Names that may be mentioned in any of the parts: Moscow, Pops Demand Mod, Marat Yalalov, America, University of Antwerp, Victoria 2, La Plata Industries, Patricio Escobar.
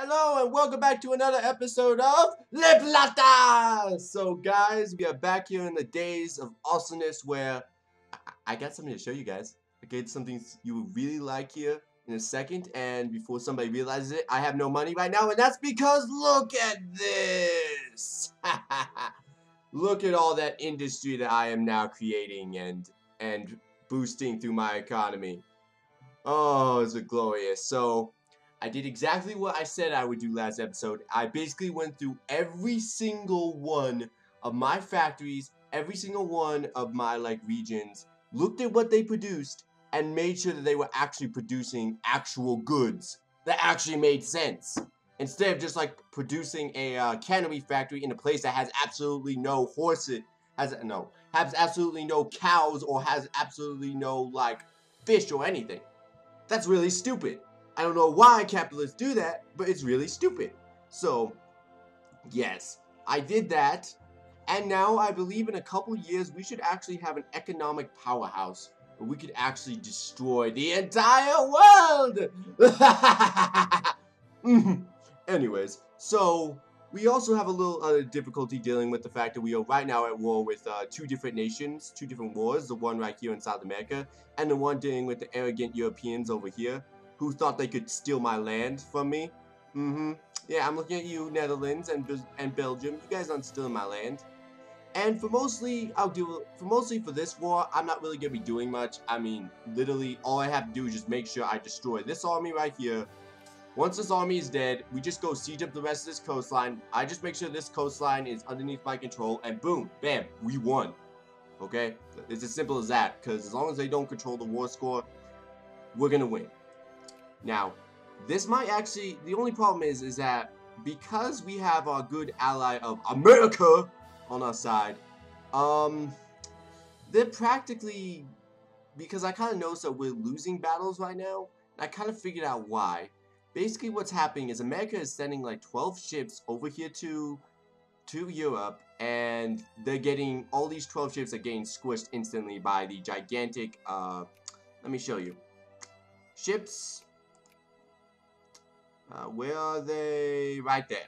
Hello and welcome back to another episode of La Plata! So guys, we are back here in the days of awesomeness where I got something to show you guys. Okay, it's something you would really like here in a second, and before somebody realizes it, I have no money right now, and that's because look at this! Look at all that industry that I am now creating and boosting through my economy. Oh, it's glorious. So I did exactly what I said I would do last episode. I basically went through every single one of my factories, every single one of my like regions, looked at what they produced, and made sure that they were actually producing actual goods that actually made sense. Instead of just like producing a cannery factory in a place that has absolutely no horses, has absolutely no cows or has absolutely no like fish or anything. That's really stupid. I don't know why capitalists do that, but it's really stupid. So, yes, I did that. And now I believe in a couple years, we should actually have an economic powerhouse where we could actually destroy the entire world. Anyways, so we also have a little difficulty dealing with the fact that we are right now at war with two different nations, two different wars, the one right here in South America, and the one dealing with the arrogant Europeans over here, who thought they could steal my land from me. Yeah, I'm looking at you, Netherlands and Belgium. You guys aren't stealing my land. And for this war, I'm not really gonna be doing much. I mean, literally, all I have to do is just make sure I destroy this army right here. Once this army is dead, we just go siege up the rest of this coastline. I just make sure this coastline is underneath my control, and boom, bam, we won. Okay, it's as simple as that. Because as long as they don't control the war score, we're gonna win. Now, this might actually, the only problem is that because we have our good ally of America on our side, they're practically, because I kind of noticed that we're losing battles right now, and I kind of figured out why. Basically what's happening is America is sending like 12 ships over here to Europe, and they're getting, all these 12 ships are getting squished instantly by the gigantic, let me show you, ships. Where are they? Right there.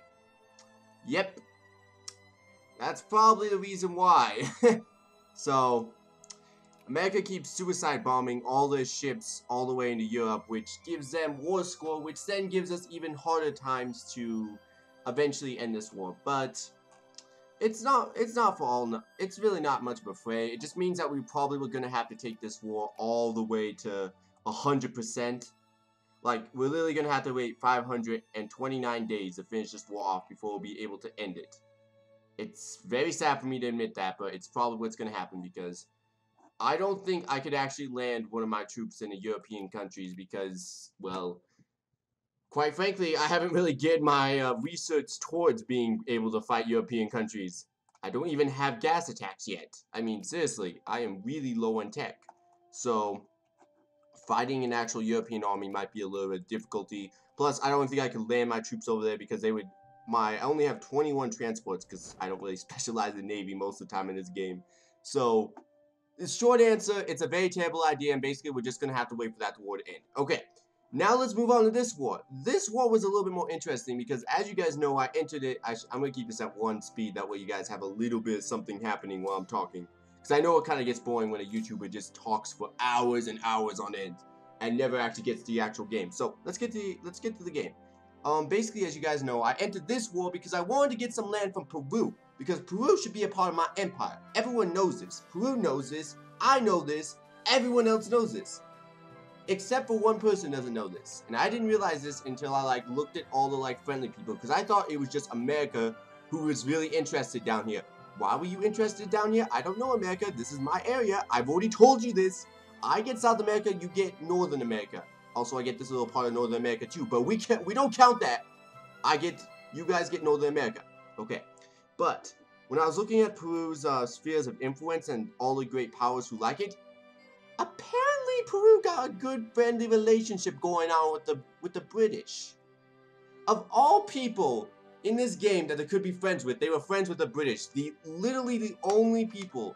Yep. That's probably the reason why. So, America keeps suicide bombing all their ships all the way into Europe, which gives them war score, which then gives us even harder times to eventually end this war. But it's not for all. It's really not much of a fray. It just means that we probably were gonna have to take this war all the way to 100%. Like, we're literally going to have to wait 529 days to finish this war off before we'll be able to end it. It's very sad for me to admit that, but it's probably what's going to happen because I don't think I could actually land one of my troops in the European countries because, well, quite frankly, I haven't really geared my research towards being able to fight European countries. I don't even have gas attacks yet. I mean, seriously, I am really low on tech. So fighting an actual European army might be a little bit of difficulty. Plus, I don't think I could land my troops over there because they would. I only have 21 transports because I don't really specialize in Navy most of the time in this game. So, the short answer, it's a very terrible idea, and basically we're just gonna have to wait for that war to end. Okay, now let's move on to this war. This war was a little bit more interesting because, as you guys know, I entered it. I'm gonna keep this at one speed. That way, you guys have a little bit of something happening while I'm talking. Because I know it kind of gets boring when a YouTuber just talks for hours and hours on end and never actually gets to the actual game. So let's get to the game. Basically, as you guys know, I entered this war because I wanted to get some land from Peru. Because Peru should be a part of my empire. Everyone knows this. Peru knows this. I know this. Everyone else knows this. Except for one person doesn't know this. And I didn't realize this until I like looked at all the like friendly people. Because I thought it was just America who was really interested down here. Why were you interested down here? I don't know, America. This is my area. I've already told you this. I get South America, you get Northern America. Also, I get this little part of Northern America too, but we don't count that. You guys get Northern America. Okay. But when I was looking at Peru's spheres of influence and all the great powers who like it, apparently Peru got a good friendly relationship going on with the British. Of all people in this game that they could be friends with, they were friends with the British. Literally the only people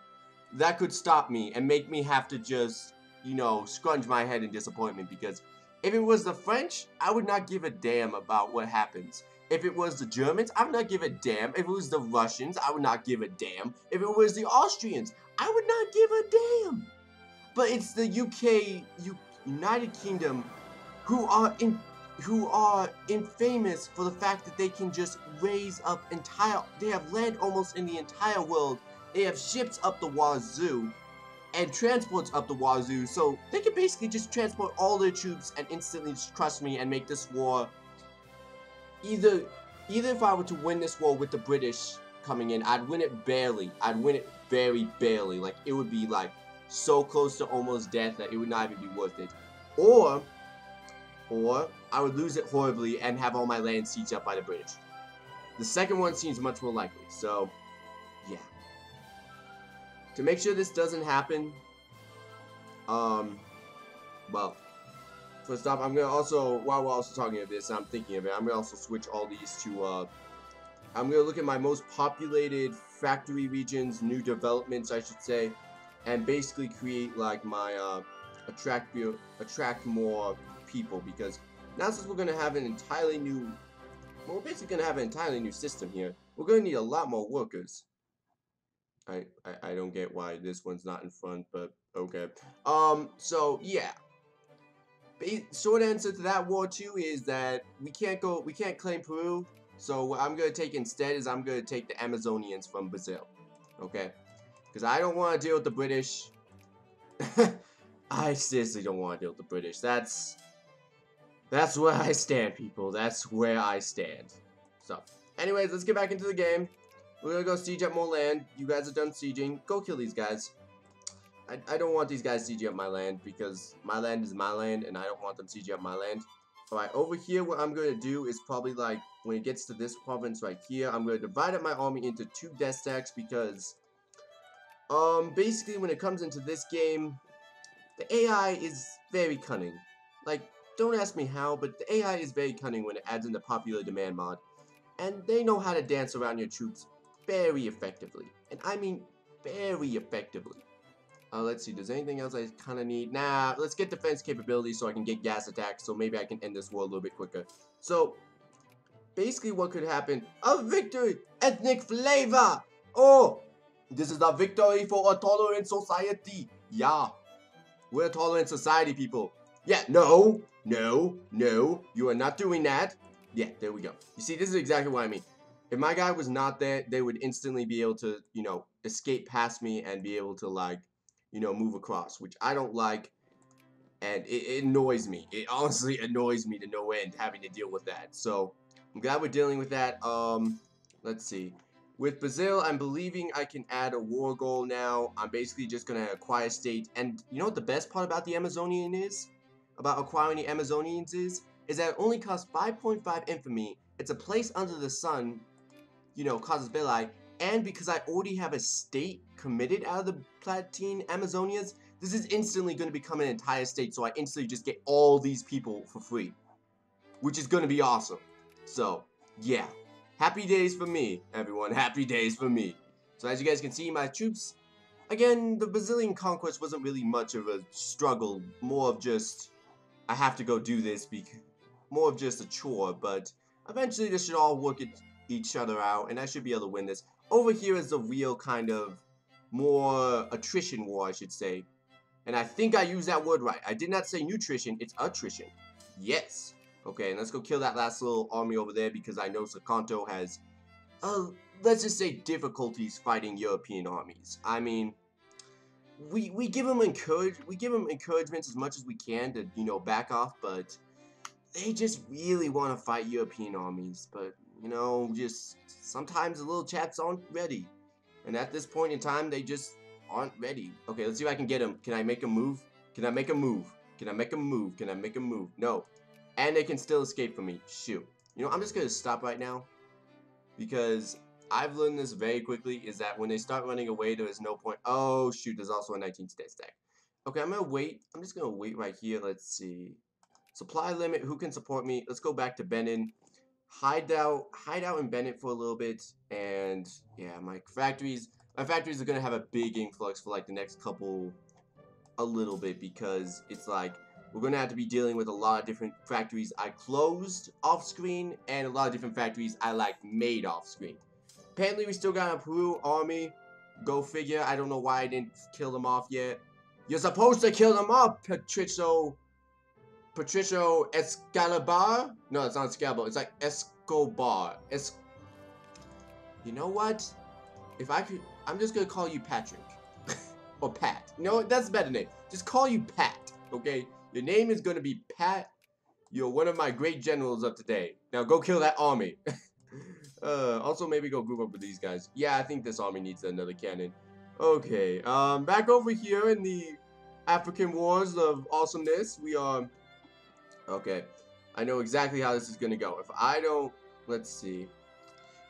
that could stop me and make me have to just, you know, scrunch my head in disappointment because If it was the French, I would not give a damn about what happens. If it was the Germans, I would not give a damn. If it was the Russians, I would not give a damn. If it was the Austrians, I would not give a damn. But it's the UK, United Kingdom, who are infamous for the fact that they can just raise up entire, they have land almost in the entire world, they have ships up the wazoo, and transports up the wazoo, so they can basically just transport all their troops and instantly just crush me and make this war, either if I were to win this war with the British coming in, I'd win it barely, I'd win it very barely, like, it would be, like, so close to almost death that it would not even be worth it, or I would lose it horribly and have all my land seized up by the British. The second one seems much more likely, so yeah. To make sure this doesn't happen, well, first off, I'm gonna also, while we're also talking about this, I'm thinking of it, I'm gonna also switch all these to, I'm gonna look at my most populated factory regions, new developments, I should say, and basically create, like, my, attract more people, because now since we're gonna have an entirely new, well, we're basically gonna have an entirely new system here, we're gonna need a lot more workers. I don't get why this one's not in front, but okay. So yeah. Short answer to that war too is that we can't claim Peru. So what I'm gonna take instead is I'm gonna take the Amazonians from Brazil, okay? Because I don't want to deal with the British. I seriously don't want to deal with the British. That's where I stand, people. That's where I stand. So, anyways, let's get back into the game. We're gonna go siege up more land. You guys are done sieging. Go kill these guys. I don't want these guys sieging up my land because my land is my land and I don't want them sieging up my land. Alright, over here what I'm gonna do is probably like, when it gets to this province right here, I'm gonna divide up my army into two death stacks because, basically when it comes into this game, the AI is very cunning. Like, don't ask me how, but the AI is very cunning when it adds in the Popular Demand mod. And they know how to dance around your troops very effectively, and I mean very effectively. Let's see, does anything else I kind of need? Nah, let's get defense capability so I can get gas attacks, so maybe I can end this war a little bit quicker. So, basically what could happen, a victory, ethnic flavor! Oh, this is a victory for a tolerant society. Yeah, we're a tolerant society, people. Yeah, no, no, no, you are not doing that. Yeah, there we go. You see, this is exactly what I mean. If my guy was not there, they would instantly be able to, you know, escape past me and be able to, like, you know, move across, which I don't like, and it annoys me. It honestly annoys me to no end having to deal with that. So I'm glad we're dealing with that. Let's see. With Brazil, I'm believing I can add a war goal now. I'm basically just gonna acquire state, and you know what the best part about the Amazonian is? About acquiring the Amazonians is that it only costs 5.5 infamy. It's a place under the sun. You know, causes belli, and because I already have a state committed out of the Platine Amazonias, this is instantly going to become an entire state, so I instantly just get all these people for free, which is going to be awesome. So, yeah. Happy days for me, everyone. Happy days for me. So as you guys can see, my troops, again, the Brazilian conquest wasn't really much of a struggle, more of just, I have to go do this, more of just a chore, but eventually this should all work each other out, and I should be able to win this. Over here is the real kind of more attrition war, I should say. And I think I used that word right. I did not say nutrition, it's attrition. Yes. Okay, and let's go kill that last little army over there because I know Sakanto has, let's just say, difficulties fighting European armies. I mean, we give them encouragements as much as we can to, you know, back off, but they just really want to fight European armies, but you know, just sometimes the little chaps aren't ready. And at this point in time, they just aren't ready. Okay, let's see if I can get him. Can I make him move? Can I make him move? Can I make him move? Can I make him move? No. And they can still escape from me. Shoot. You know, I'm just going to stop right now. Because I've learned this very quickly is that when they start running away, there is no point. Oh, shoot. There's also a 19 stat stack. Okay, I'm going to wait. I'm just going to wait right here. Let's see. Supply limit. Who can support me? Let's go back to Benin. Hide out in Bennett for a little bit, and yeah, my factories are gonna have a big influx for like the next couple, a little bit, because it's like we're going to have to be dealing with a lot of different factories I closed off screen and a lot of different factories I like made off screen. Apparently we still got a Peru army. Go figure. I don't know why I didn't kill them off yet. You're supposed to kill them off, Patricio Escobar? No, it's not Escobar. It's like Escobar. You know what? If I could, I'm just gonna call you Patrick. Or Pat. No, that's a better name. Just call you Pat, okay? Your name is gonna be Pat. You're one of my great generals of today. Now go kill that army. Also maybe go group up with these guys. Yeah, I think this army needs another cannon. Okay, back over here in the African Wars of Awesomeness, we are... Okay, I know exactly how this is gonna go. If I don't... Let's see.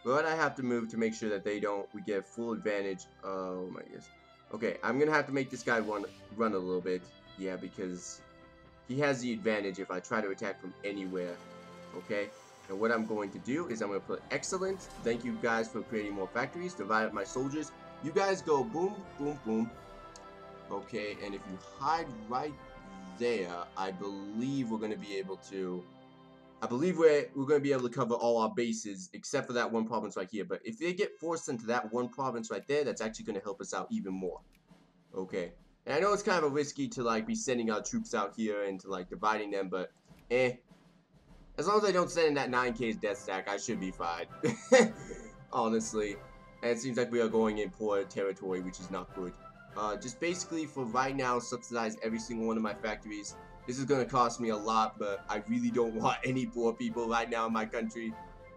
What I have to move to make sure that they don't... We get full advantage. Oh my goodness. Okay, I'm gonna have to make this guy run a little bit. Yeah, because he has the advantage if I try to attack from anywhere. Okay? And what I'm going to do is I'm going to put excellent. Thank you guys for creating more factories. Divide up my soldiers. You guys go boom, boom, boom. Okay, and if you hide right there, I believe we're going to be able to... I believe we're going to be able to cover all our bases except for that one province right here. But if they get forced into that one province right there, that's actually going to help us out even more. Okay. And I know it's kind of risky to like be sending our troops out here and to like dividing them, but eh. As long as I don't send in that 9K's death stack, I should be fine. Honestly. And it seems like we are going in poor territory, which is not good. Just basically, for right now, subsidize every single one of my factories. This is going to cost me a lot, but I really don't want any poor people right now in my country.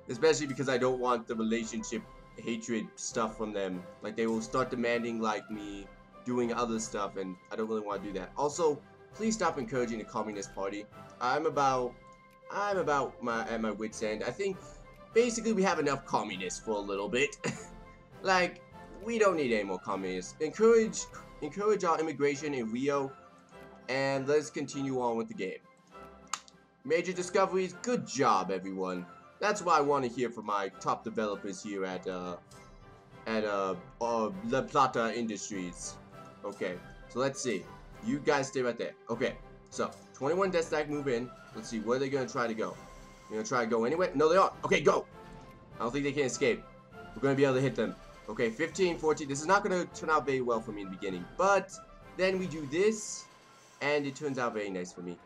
Especially because I don't want the relationship hatred stuff from them. Like, they will start demanding, like, me doing other stuff, and I don't really want to do that. Also, please stop encouraging the Communist Party. I'm about at my wit's end. I think basically we have enough communists for a little bit. Like, we don't need any more communists. Encourage our immigration in Rio, and let's continue on with the game. Major discoveries. Good job, everyone. That's what I want to hear from my top developers here at La Plata Industries. Okay, so let's see. You guys stay right there. Okay, so 21 death stack move in. Let's see, where are they going to try to go? They're going to try to go anywhere? No, they aren't. Okay, go. I don't think they can escape. We're going to be able to hit them. Okay, 15, 14. This is not going to turn out very well for me in the beginning. But then we do this, and it turns out very nice for me.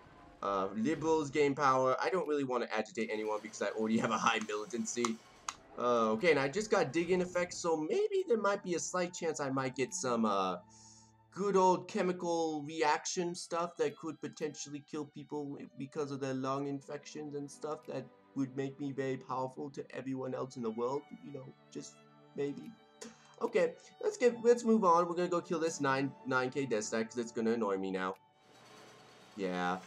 Liberals gain power. I don't really want to agitate anyone because I already have a high militancy. Okay, and I just got dig-in effects, so maybe there might be a slight chance I might get some... good old chemical reaction stuff that could potentially kill people because of their lung infections and stuff that would make me very powerful to everyone else in the world. You know, just maybe. Okay, let's move on. We're gonna go kill this 9K death stack because it's gonna annoy me now. Yeah,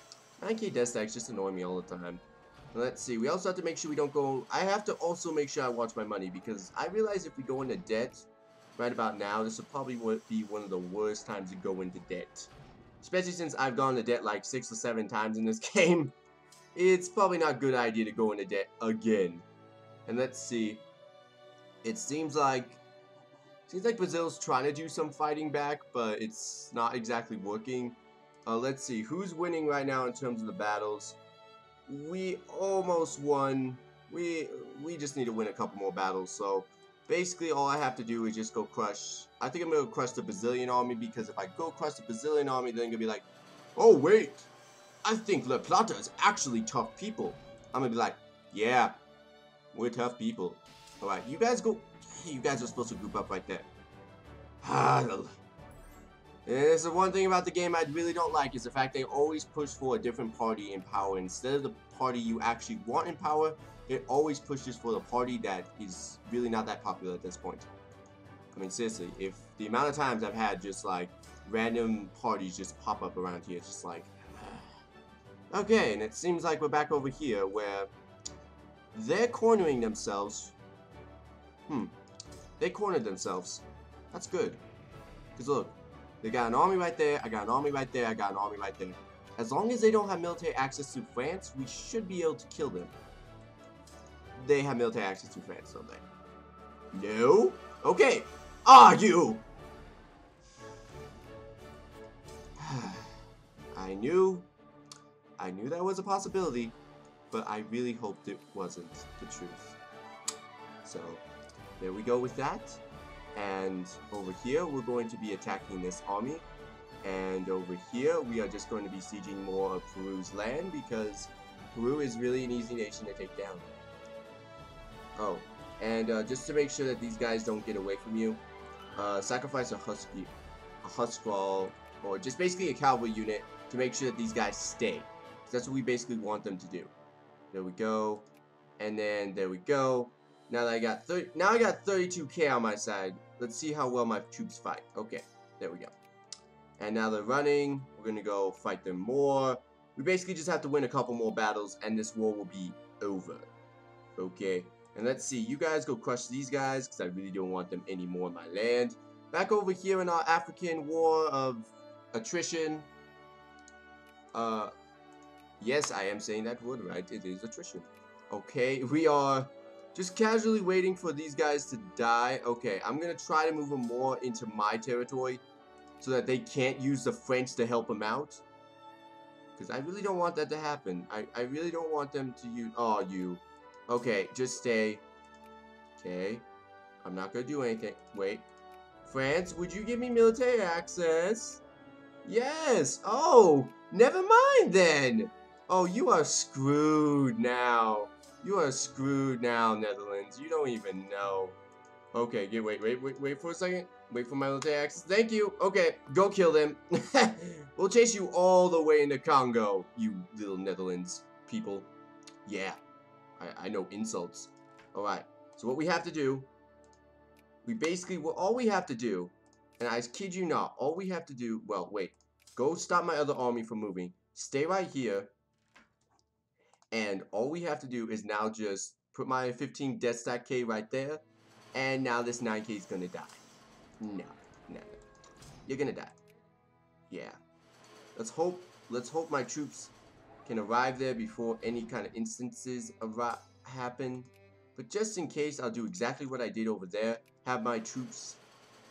9K death stacks just annoy me all the time. Let's see. We also have to make sure we don't go. I have to also make sure I watch my money because I realize if we go into debt. Right about now, this will probably be one of the worst times to go into debt. Especially since I've gone to debt like 6 or 7 times in this game. It's probably not a good idea to go into debt again. And let's see. It seems like Brazil's trying to do some fighting back, but it's not exactly working. Let's see. Who's winning right now in terms of the battles? We almost won. We just need to win a couple more battles, so... Basically, all I have to do is just go crush... I think I'm going to crush the Brazilian army, because if I go crush the Brazilian army, they're going to be like, oh, wait, I think La Plata is actually tough people. I'm going to be like, yeah, we're tough people. Alright, you guys go... You guys are supposed to group up right there. This is one thing about the game I really don't like, is the fact they always push for a different party in power. Instead of the party you actually want in power... It always pushes for the party that is really not that popular at this point. I mean, seriously, if the amount of times I've had just like random parties just pop up around here, it's just like... Okay, and it seems like we're back over here where they're cornering themselves. They cornered themselves. That's good. Because look, they got an army right there, I got an army right there, I got an army right there. As long as they don't have military access to France, we should be able to kill them. They have military access to France, don't they? No? Okay. Are you? I knew I knew that was a possibility, but I really hoped it wasn't the truth. So there we go with that. And over here we're going to be attacking this army, and over here we are just going to be sieging more of Peru's land, because Peru is really an easy nation to take down. Oh, and just to make sure that these guys don't get away from you, sacrifice a husky, a huskrawl, or just basically a cavalry unit to make sure that these guys stay. That's what we basically want them to do. There we go, and then there we go. Now that I got 32k on my side, let's see how well my troops fight. Okay, there we go. And now they're running. We're gonna go fight them more. We basically just have to win a couple more battles, and this war will be over. Okay, and let's see. You guys go crush these guys, because I really don't want them anymore in my land. Back over here in our African war of attrition. Yes, I am saying that word right. It is attrition. Okay, we are just casually waiting for these guys to die. Okay, I'm gonna try to move them more into my territory, so that they can't use the French to help them out, because I really don't want that to happen. I really don't want them to use... Oh, you. Okay, just stay. Okay. I'm not gonna do anything. Wait. France, would you give me military access? Yes! Oh! Never mind then! Oh, you are screwed now. You are screwed now, Netherlands. You don't even know. Okay, yeah, wait for a second. Wait for my military access. Thank you. Okay, go kill them. We'll chase you all the way into Congo, you little Netherlands people. Yeah, I know insults. Alright, so what we have to do, all we have to do, and I kid you not, all we have to do, well, wait, go stop my other army from moving. Stay right here, and all we have to do is now just put my 15 death stack K right there, and now this 9K is gonna die. No. You're gonna die. Yeah. Let's hope my troops can arrive there before any kind of instances happen. But just in case, I'll do exactly what I did over there. Have my troops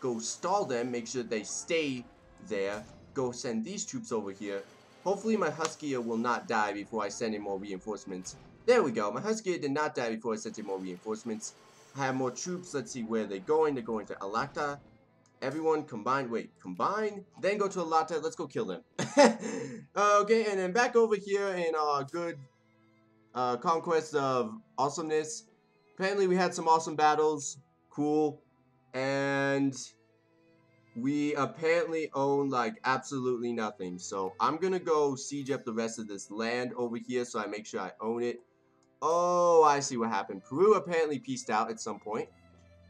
go stall them, make sure they stay there. Go send these troops over here. Hopefully my Huskier will not die before I send in more reinforcements. There we go. My Huskier did not die before I sent in more reinforcements. I have more troops. Let's see where they're going. They're going to La Plata. Everyone combine. Wait, combine. Then go to La Plata. Let's go kill them. Okay, and then back over here in our good conquest of awesomeness. Apparently we had some awesome battles. Cool. And we apparently own like absolutely nothing. So I'm going to go siege up the rest of this land over here so I make sure I own it. Oh, I see what happened. Peru apparently peaced out at some point.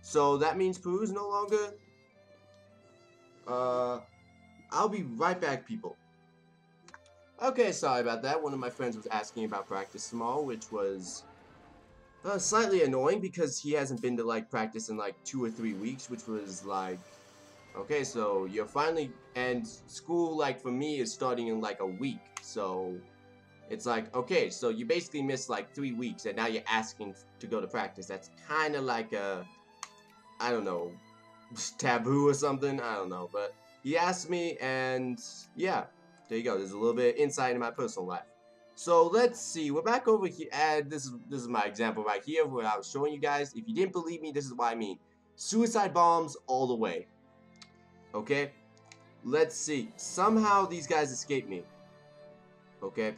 So that means Peru's no longer... I'll be right back, people. Okay, sorry about that. One of my friends was asking about practice small, which was slightly annoying because he hasn't been to, like, practice in, like, 2 or 3 weeks, which was, like... Okay, so you're finally... And school, like, for me, is starting in, like, a week, so... It's like, okay, so you basically missed like 3 weeks and now you're asking to go to practice. That's kind of like a, I don't know, taboo or something. I don't know, but he asked me and yeah, there you go. There's a little bit of insight into my personal life. So let's see, we're back over here. And this is my example right here where I was showing you guys. If you didn't believe me, this is what I mean. Suicide bombs all the way. Okay, let's see. Somehow these guys escaped me. Okay.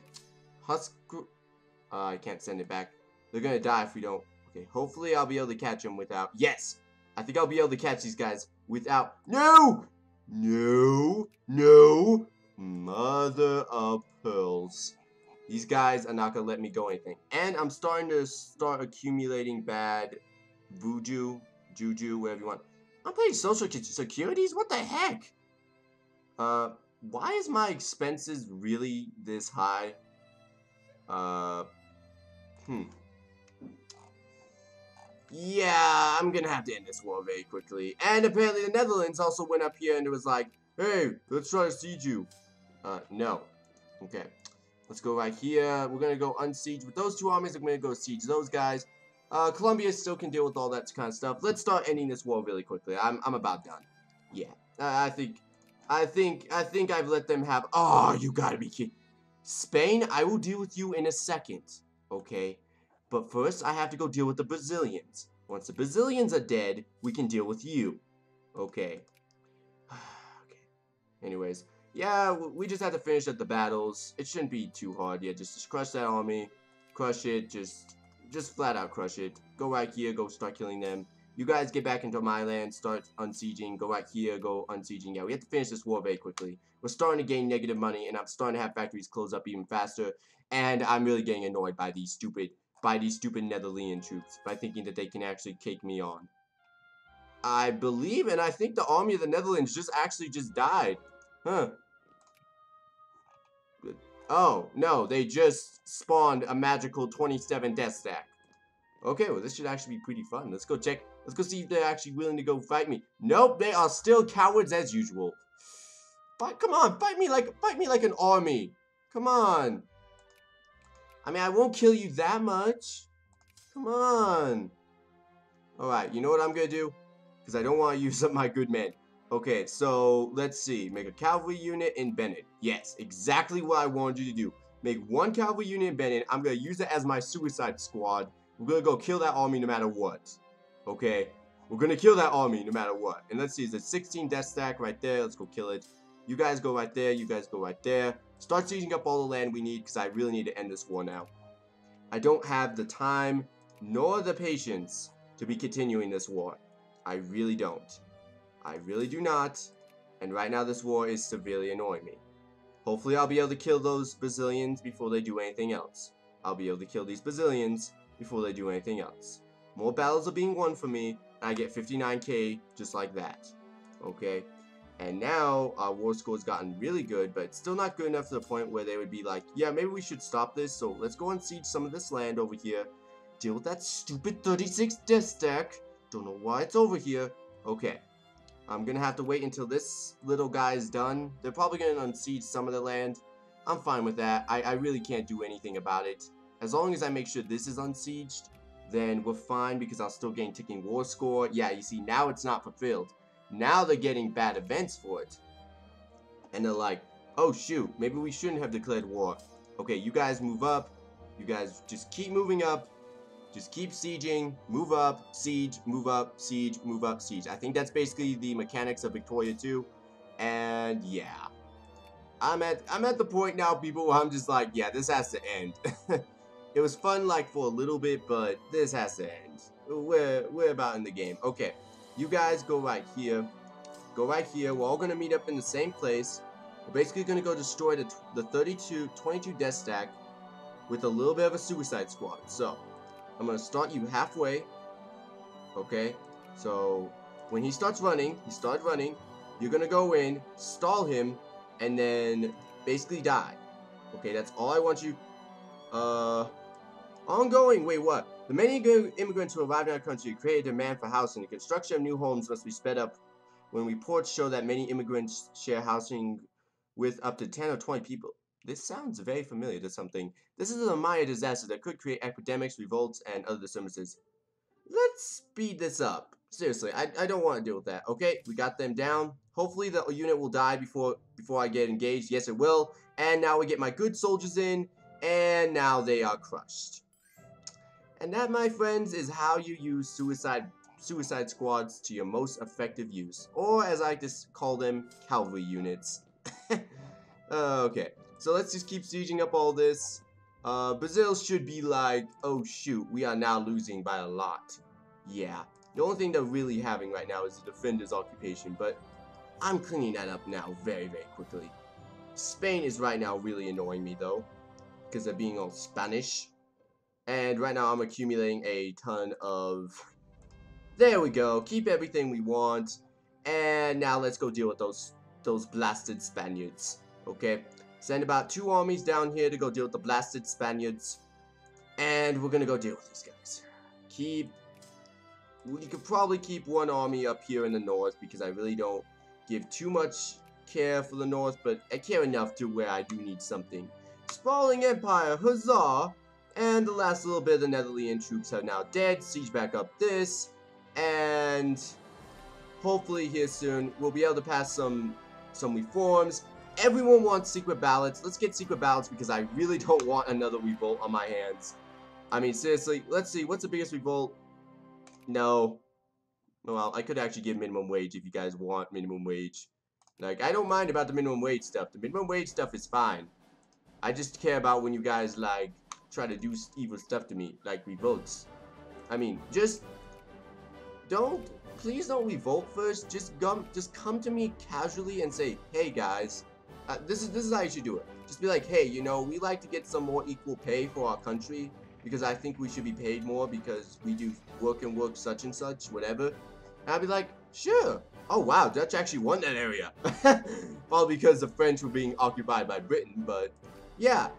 I can't send it back. They're gonna die if we don't. Okay, hopefully I'll be able to catch them without. Yes! I think I'll be able to catch these guys without. No! No! No! Mother of pearls. These guys are not gonna let me go anything. And I'm starting to start accumulating bad voodoo, juju, whatever you want. I'm playing social securities? What the heck? Why is my expenses really this high? Yeah, I'm gonna have to end this war very quickly. And apparently the Netherlands also went up here and it was like, hey, let's try to siege you. No. Okay. Let's go right here. We're gonna go unsiege with those two armies. I'm gonna go siege those guys. Colombia still can deal with all that kind of stuff. Let's start ending this war really quickly. I'm about done. Yeah. I think I've let them have... Oh, you gotta be kidding. Spain, I will deal with you in a second, okay? But first, I have to go deal with the Brazilians. Once the Brazilians are dead, we can deal with you. Okay. Okay. Anyways, yeah, we just have to finish up the battles. It shouldn't be too hard. Yeah, just crush that army. Crush it. Just flat out crush it. Go right here. Go start killing them. You guys get back into my land. Start unsieging. Go right here. Go unsieging. Yeah, we have to finish this war very quickly. We're starting to gain negative money, and I'm starting to have factories close up even faster. And I'm really getting annoyed by these stupid Netherlandian troops by thinking that they can actually cake me on. I believe, and I think the army of the Netherlands actually just died. Huh. Oh, no, they just spawned a magical 27 death stack. Okay, well, this should actually be pretty fun. Let's go check. Let's go see if they're actually willing to go fight me. Nope, they are still cowards as usual. But come on, fight me like an army. Come on. I mean, I won't kill you that much. Come on. Alright, you know what I'm gonna do? Because I don't want to use up my good men. Okay, so, let's see. Make a cavalry unit in Bennett. Yes, exactly what I wanted you to do. Make one cavalry unit in Bennett. I'm gonna use it as my suicide squad. We're gonna go kill that army no matter what. Okay? We're gonna kill that army no matter what. And let's see, is it 16 death stack right there? Let's go kill it. You guys go right there. You guys go right there. Start seizing up all the land we need because I really need to end this war now. I don't have the time nor the patience to be continuing this war. I really don't. I really do not. And right now this war is severely annoying me. Hopefully I'll be able to kill those Brazilians before they do anything else. I'll be able to kill these Brazilians before they do anything else. More battles are being won for me, and I get 59k just like that. Okay? And now, our war score's gotten really good, but it's still not good enough to the point where they would be like, yeah, maybe we should stop this, so let's go and siege some of this land over here. Deal with that stupid 36 death stack. Don't know why it's over here. Okay. I'm gonna have to wait until this little guy's done. They're probably gonna unsiege some of the land. I'm fine with that. I really can't do anything about it. As long as I make sure this is unsieged, then we're fine because I'll still gain ticking war score. Yeah, you see, now it's not fulfilled. Now they're getting bad events for it. And they're like, oh shoot, maybe we shouldn't have declared war. Okay, you guys move up. You guys just keep moving up. Just keep sieging. Move up, siege, move up, siege, move up, siege. I think that's basically the mechanics of Victoria 2. And yeah. I'm at the point now, people, where I'm just like, yeah, this has to end. It was fun like for a little bit, but this has to end. We're about in the game. Okay. You guys go right here. Go right here. We're all going to meet up in the same place. We're basically going to go destroy the 22 death stack with a little bit of a suicide squad. So, I'm going to start you halfway. Okay? So, when he starts running, you're going to go in, stall him, and then basically die. Okay, that's all I want you. Ongoing. Wait, what? The many immigrants who arrived in our country created a demand for housing. The construction of new homes must be sped up when reports show that many immigrants share housing with up to 10 or 20 people. This sounds very familiar to something. This is a Maya disaster that could create epidemics, revolts, and other disturbances. Let's speed this up. Seriously, I don't want to deal with that. Okay, we got them down. Hopefully the unit will die before I get engaged. Yes, it will. And now we get my good soldiers in, and now they are crushed. And that, my friends, is how you use suicide squads to your most effective use. Or, as I like to call them, cavalry units. Okay, so let's just keep sieging up all this. Brazil should be like, oh shoot, we are now losing by a lot. Yeah, the only thing they're really having right now is the defender's occupation, but I'm cleaning that up now very, very quickly. Spain is right now really annoying me, though, because they're being all Spanish. And right now I'm accumulating a ton of... There we go. Keep everything we want. And now let's go deal with those blasted Spaniards. Okay. Send about 2 armies down here to go deal with the blasted Spaniards. And we're going to go deal with these guys. We could probably keep 1 army up here in the north because I really don't give too much care for the north. But I care enough to where I do need something. Sprawling Empire. Huzzah! And the last little bit of the Netherlandian troops are now dead. Siege back up this. And hopefully here soon we'll be able to pass some reforms. Everyone wants secret ballots. Let's get secret ballots because I really don't want another revolt on my hands. I mean, seriously, let's see. What's the biggest revolt? No. Well, I could actually give minimum wage if you guys want minimum wage. Like, I don't mind about the minimum wage stuff. The minimum wage stuff is fine. I just care about when you guys, like, try to do evil stuff to me. Like, revolts. I mean, just... don't... please don't revolt first. Just come to me casually and say, hey, guys... this is how you should do it. Just be like, hey, you know, we like to get some more equal pay for our country, because I think we should be paid more because we do work and work such and such, whatever. And I'd be like, sure. Oh wow, Dutch actually won that area. All because the French were being occupied by Britain, but yeah.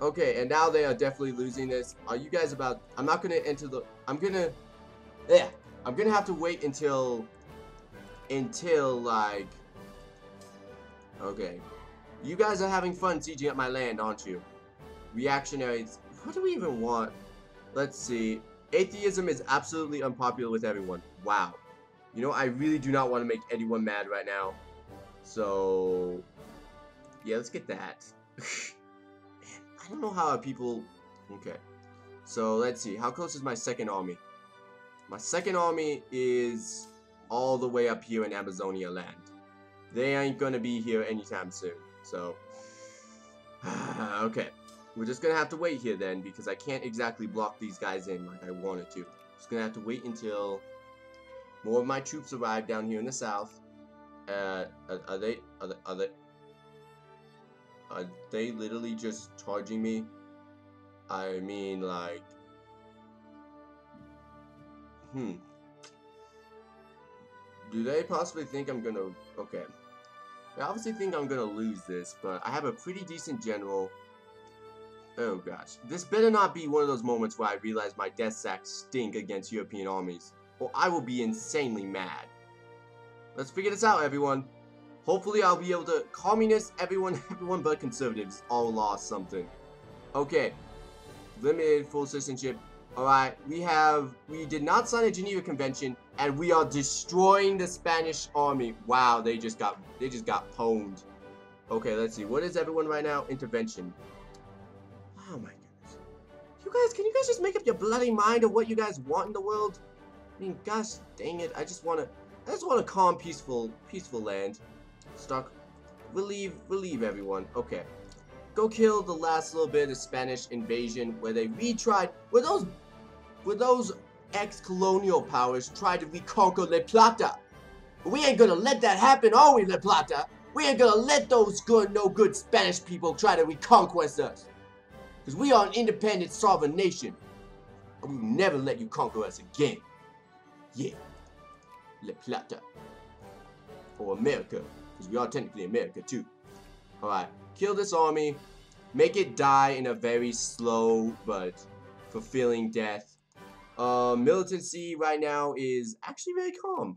Okay, and now they are definitely losing this. Are you guys about... I'm not gonna enter the... I'm gonna have to wait until... like... okay. You guys are having fun sieging up my land, aren't you? Reactionaries. What do we even want? Let's see. Atheism is absolutely unpopular with everyone. Wow. You know, I really do not want to make anyone mad right now. So... yeah, let's get that. Man, I don't know how people... okay. So, let's see. How close is my second army? My second army is all the way up here in Amazonia land. They ain't gonna be here anytime soon, so... okay. We're just gonna have to wait here then, because I can't exactly block these guys in like I wanted to. Just gonna have to wait until more of my troops arrive down here in the south. Are they literally just charging me? I mean, like... do they possibly think I'm gonna... okay. They obviously think I'm gonna lose this, but I have a pretty decent general. Oh gosh. This better not be one of those moments where I realize my death sacks stink against European armies, or I will be insanely mad. Let's figure this out, everyone. Hopefully I'll be able to... communists, everyone but conservatives all lost something. Okay. Limited full citizenship. Alright, we did not sign a Geneva Convention, and we are destroying the Spanish army. Wow, they just got pwned. Okay, let's see. What is everyone right now? Intervention. Oh my goodness. You guys, can you guys just make up your bloody mind of what you guys want in the world? I mean, gosh dang it, I just wanna calm, peaceful land. Stuck. Relieve everyone. Okay. Go kill the last little bit of the Spanish invasion where they retried, where those ex-colonial powers tried to reconquer La Plata. We ain't gonna let that happen, are we, La Plata? We ain't gonna let those no good Spanish people try to reconquest us. Because we are an independent, sovereign nation. And we'll never let you conquer us again. Yeah. La Plata. Or America. Because we are technically America, too. Alright. Kill this army, make it die in a very slow but fulfilling death. Militancy right now is actually very calm.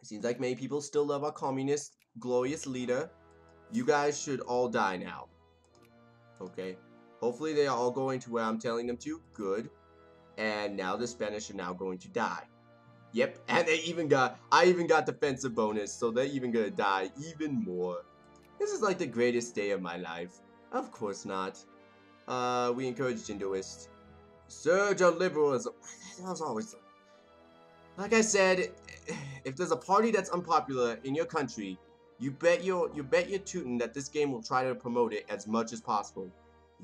It seems like many people still love our communist, glorious leader. You guys should all die now. Okay. Hopefully they are all going to where I'm telling them to. Good. And now the Spanish are now going to die. Yep, and they even got, I even got defensive bonus, so they're even gonna die even more. This is like the greatest day of my life. Of course not. We encourage jingoists. Surge of liberalism. That was always... like I said, if there's a party that's unpopular in your country, you bet your tootin' that this game will try to promote it as much as possible.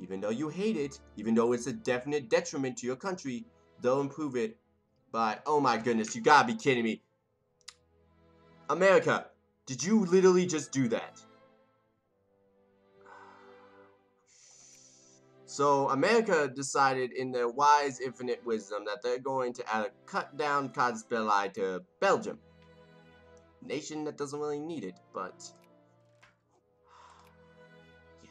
Even though you hate it, even though it's a definite detriment to your country, they'll improve it by... oh my goodness, you gotta be kidding me. America, did you literally just do that? So, America decided in their wise, infinite wisdom that they're going to add a cut-down cod spell eye to Belgium. Nation that doesn't really need it, but... yeah.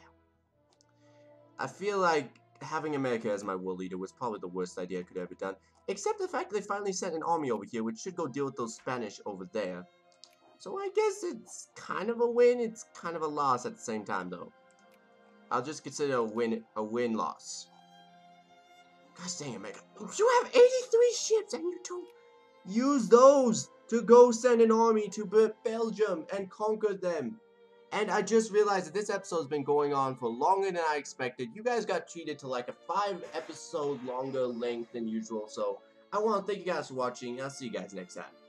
I feel like having America as my world leader was probably the worst idea I could have ever done. Except the fact that they finally sent an army over here, which should go deal with those Spanish over there. So, I guess it's kind of a win, it's kind of a loss at the same time, though. I'll just consider a win-loss. Gosh dang it, Mega. You have 83 ships and you don't use those to go send an army to Belgium and conquer them. And I just realized that this episode has been going on for longer than I expected. You guys got treated to like a 5-episode longer length than usual. So I want to thank you guys for watching. I'll see you guys next time.